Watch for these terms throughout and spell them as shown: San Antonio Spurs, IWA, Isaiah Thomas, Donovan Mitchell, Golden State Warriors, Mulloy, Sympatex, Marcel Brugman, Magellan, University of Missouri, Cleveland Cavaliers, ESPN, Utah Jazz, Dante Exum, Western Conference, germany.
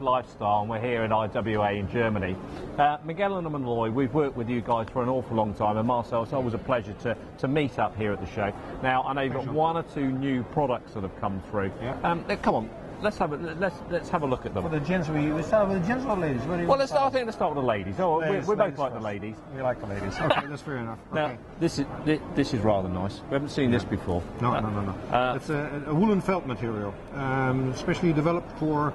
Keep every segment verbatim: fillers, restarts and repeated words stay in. Lifestyle, and we're here in I W A in Germany. Uh, Magellan and Mulloy, we've worked with you guys for an awful long time, and Marcel, it's always a pleasure to, to meet up here at the show. Now, I know you've got one or two new products that have come through. Yeah. Um, come on, let's have a, let's let's have a look at them. For the gents, we, we start with the gents or the ladies? Well, let's start, I think let's start with the ladies. Oh, ladies, we, we ladies both like first. The ladies. We like the ladies. Okay, that's fair enough. Now, okay. this is this is rather nice. We haven't seen yeah. this before. No, uh, no, no, no. Uh, it's a, a woolen felt material, um, especially developed for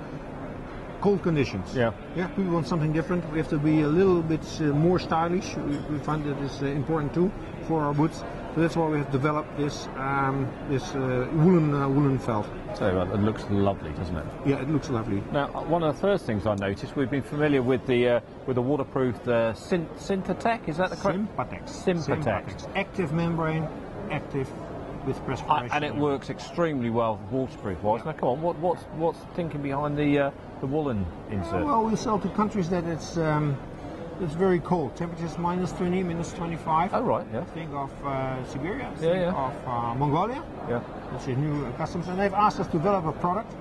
cold conditions. Yeah. Yeah. We want something different. We have to be a little bit uh, more stylish. We, we find that is uh, important too for our boots. So that's why we have developed this um, this uh, woolen uh, woolen felt. So it looks lovely, doesn't it? Yeah, it looks lovely. Now, one of the first things I noticed, we've been familiar with the uh, with the waterproof uh, Sympatex. Is that the correct? Sympatex. Sympatex. Active membrane, active. With I, and it works extremely well waterproof-wise. Yeah. Now, come on, what, what's what's thinking behind the uh, the woolen insert? Uh, well, we sell to countries that it's um, it's very cold. Temperatures minus twenty, minus twenty-five. Oh right, yeah. Think of uh, Siberia. Yeah, think yeah. of uh, Mongolia. Yeah. That's your new uh, customs, and they've asked us to develop a product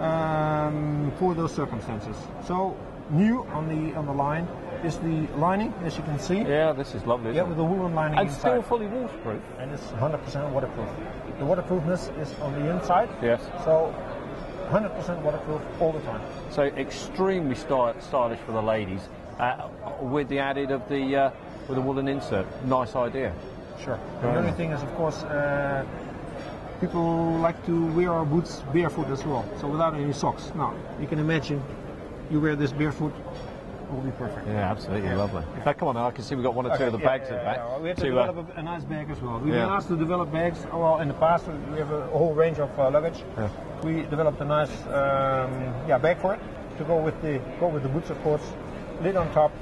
um, for those circumstances. So new on the on the line is the lining, as you can see. Yeah, this is lovely. Yeah, with the woolen lining and inside. Still fully waterproof. And it's one hundred percent waterproof. The waterproofness is on the inside. Yes. So one hundred percent waterproof all the time. So extremely sty stylish for the ladies, uh, with the added of the uh, with the woolen insert. Nice idea. Sure. The only thing is, of course, uh, people like to wear our boots barefoot as well. So without any socks. Now you can imagine, you wear this barefoot. Will be perfect. Yeah, absolutely yeah. lovely. Yeah. Now, come on, I can see we've got one or two okay, of the yeah, bags yeah, in back. Yeah, well, we have to, to develop uh, a nice bag as well. We've yeah. been asked to develop bags. Well, in the past, we have a whole range of uh, luggage. Yeah. We developed a nice um, yeah bag for it to go with the go with the boots, of course. Lid on top.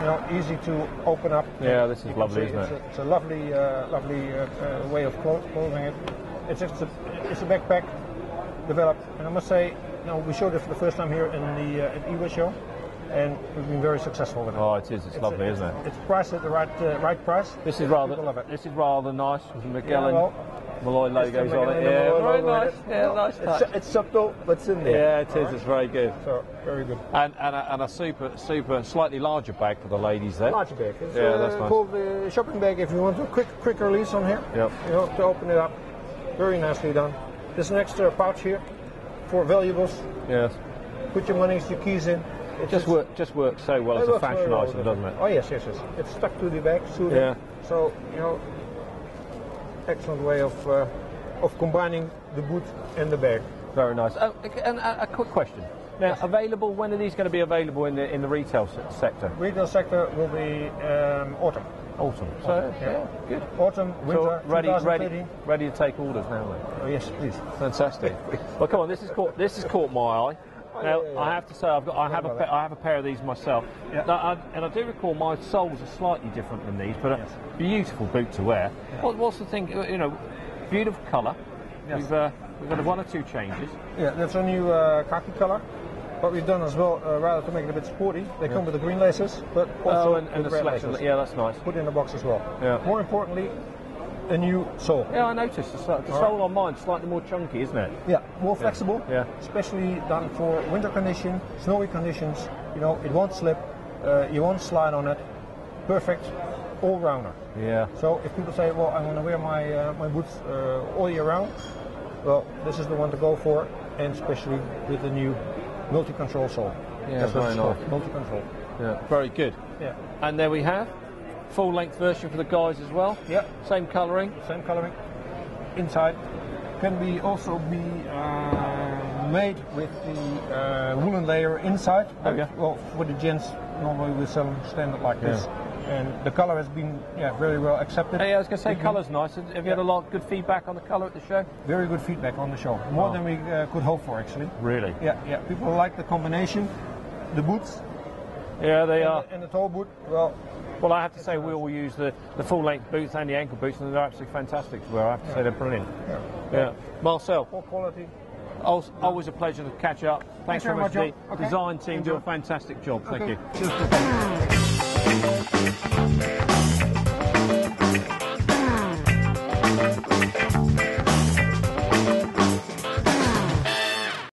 You know, easy to open up. Yeah, this is lovely, isn't it? A, it's a lovely, uh, lovely uh, uh, way of closing it. It's just a, it's a backpack developed, and I must say, you know, we showed it for the first time here in the uh, at I W A show. And we've been very successful with it. Oh, it is. It's, it's lovely, a, it's, isn't it? It's priced at the right uh, right price. This is rather love it. This is rather nice with Magellan, yeah, well, Mulloy logos on it. Yeah, very nice. Yeah, well, nice touch. It's, it's subtle, but it's in there. Yeah, it is. Right. It's very good. So very good. And and a, and a super super slightly larger bag for the ladies there. Larger bag. It's yeah, uh, that's nice. Called the shopping bag if you want a quick quick release on here. Yep. You know, to open it up. Very nicely done. There's an extra pouch here for valuables. Yes. Put your money, your keys in. It just work, just works so well as a fashion well, item, doesn't it? Oh yes, yes, yes. It's stuck to the back, so yeah. So you know, excellent way of uh, of combining the boot and the bag. Very nice. Oh, and a, a quick question. Now, yes. available? When are these going to be available in the in the retail se sector? Retail sector will be um, autumn. Autumn. So autumn. Yeah. yeah, good. Autumn, winter, so ready, ready, ready to take orders now. Then. Oh yes, please. Fantastic. Well, come on. This is caught. This has caught my eye. Now, yeah, yeah, yeah. I have to say, I've got, I have a, I have a pair of these myself, yeah. now, I, and I do recall my soles are slightly different than these, but a yes. beautiful boot to wear. Yeah. What, what's the thing? You know, beautiful colour. Yes. We've uh, we've got one or two changes. Yeah, that's a new uh, khaki colour. What we've done as well, uh, rather to make it a bit sporty, they yeah. come with the green laces, but also oh, and, and the red laces. Yeah, that's nice. Put in a box as well. Yeah. More importantly, a new sole. Yeah, I noticed the, the sole right. on mine slightly more chunky, isn't it? Yeah, more flexible. Yeah. yeah. Especially done for winter condition, snowy conditions. You know, it won't slip. Uh, you won't slide on it. Perfect, all rounder. Yeah. So if people say, "Well, I'm going to wear my uh, my boots uh, all year round," well, this is the one to go for, and especially with the new multi-control sole. Yeah, That's very nice. Multi-control. Yeah, very good. Yeah. And there we have. Full length version for the guys as well. Yeah. Same colouring. Same colouring. Inside can be also be uh, made with the uh, woolen layer inside. Okay. Well, for the gents, normally we sell them standard like yeah. this. And the colour has been yeah very well accepted. Hey, I was going to say, colour's nice. Have you yeah. had a lot of good feedback on the colour at the show? Very good feedback on the show. More oh. than we uh, could hope for, actually. Really? Yeah. Yeah. People like the combination, the boots. Yeah, they and are. The, and the toe boot. Well. Well, I have to say we all use the, the full-length boots and the ankle boots, and they're absolutely fantastic to wear. I have to yeah. say they're brilliant. Yeah. yeah. Marcel. Poor quality. Always a pleasure to catch up. Thanks, Thanks very much. The okay. design team Enjoy. do a fantastic job. Okay. Thank you.